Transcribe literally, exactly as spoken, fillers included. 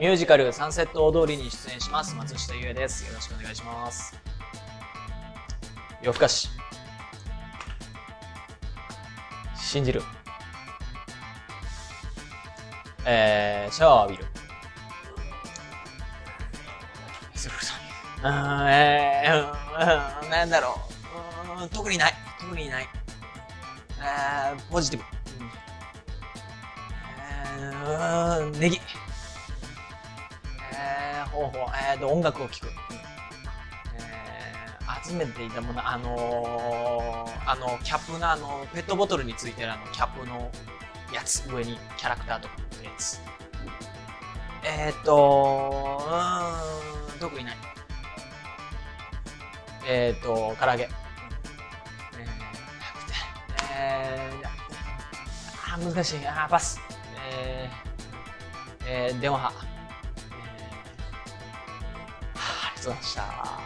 ミュージカルサンセット大通りに出演します松下優也です。よろしくお願いします。夜更かし信じる、えー、シャワー浴びる、うーん、えー、うーん、なんだろう、うーん、特にない、特にない、あー、ポジティブ、うん、ネギ、えー、ほうほう、えーと、音楽を聴く、うん、えー、集めていたもの、あのー、あのキャップの、あのペットボトルについてるあのキャップのやつ、上にキャラクターとかのやつ、えーとー、うーん、特にない、えっと、唐揚げ、えー、あー、難しい、あー、パス、えー、えー、電話、えー、はあ、ありがとうございました。